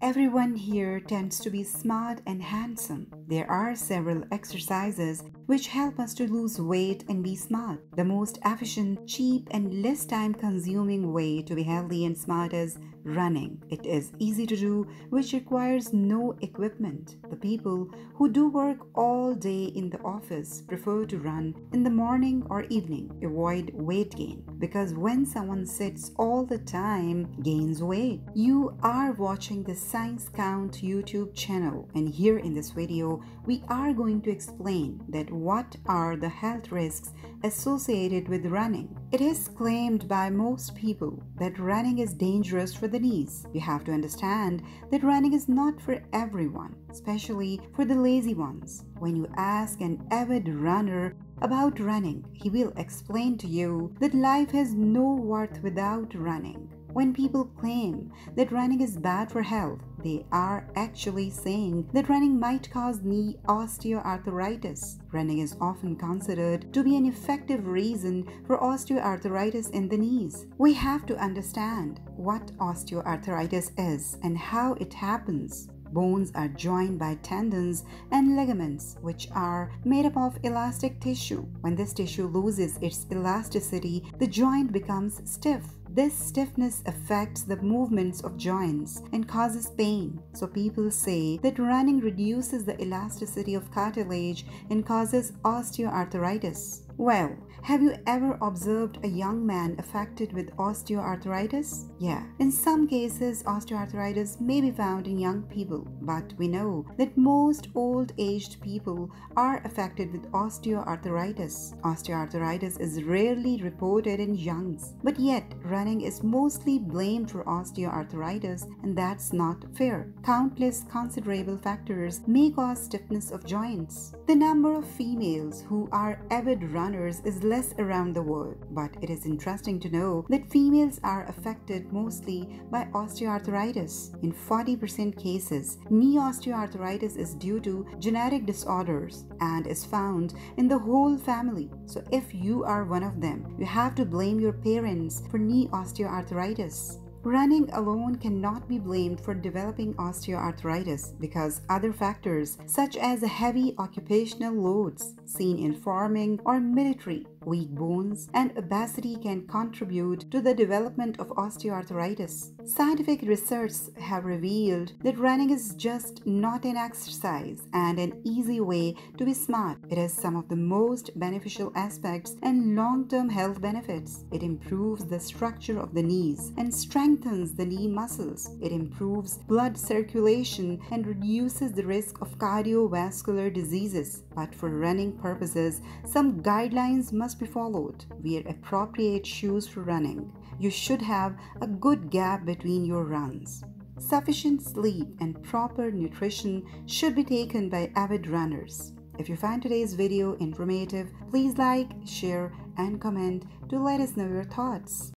Everyone here tends to be smart and handsome. There are several exercises which help us to lose weight and be smart. The most efficient, cheap, and less time-consuming way to be healthy and smart is running. It is easy to do, which requires no equipment. The people who do work all day in the office prefer to run in the morning or evening. Avoid weight gain, because when someone sits all the time, gains weight. You are watching the Science Count YouTube channel, and here in this video, we are going to explain that what are the health risks associated with running. It is claimed by most people that running is dangerous for the knees. You have to understand that running is not for everyone, especially for the lazy ones. When you ask an avid runner about running, he will explain to you that life has no worth without running. When people claim that running is bad for health, they are actually saying that running might cause knee osteoarthritis. Running is often considered to be an effective reason for osteoarthritis in the knees. We have to understand what osteoarthritis is and how it happens. Bones are joined by tendons and ligaments, which are made up of elastic tissue. When this tissue loses its elasticity, the joint becomes stiff. This stiffness affects the movements of joints and causes pain. So people say that running reduces the elasticity of cartilage and causes osteoarthritis. Well, have you ever observed a young man affected with osteoarthritis? Yeah, in some cases, osteoarthritis may be found in young people, but we know that most old-aged people are affected with osteoarthritis. Osteoarthritis is rarely reported in youngs, but yet running is mostly blamed for osteoarthritis, and that's not fair. Countless considerable factors may cause stiffness of joints. The number of females who are avid runners is less around the world, but it is interesting to know that females are affected mostly by osteoarthritis. In 40% cases, knee osteoarthritis is due to genetic disorders and is found in the whole family. So if you are one of them, you have to blame your parents for knee osteoarthritis. Running alone cannot be blamed for developing osteoarthritis because other factors such as heavy occupational loads seen in farming or military, weak bones, and obesity can contribute to the development of osteoarthritis. Scientific research have revealed that running is just not an exercise and an easy way to be smart. It has some of the most beneficial aspects and long-term health benefits. It improves the structure of the knees and strengthens the knee muscles. It improves blood circulation and reduces the risk of cardiovascular diseases. But for running purposes, some guidelines must be followed. Wear appropriate shoes for running. You should have a good gap between your runs. Sufficient sleep and proper nutrition should be taken by avid runners. If you find today's video informative, please like, share, and comment to let us know your thoughts.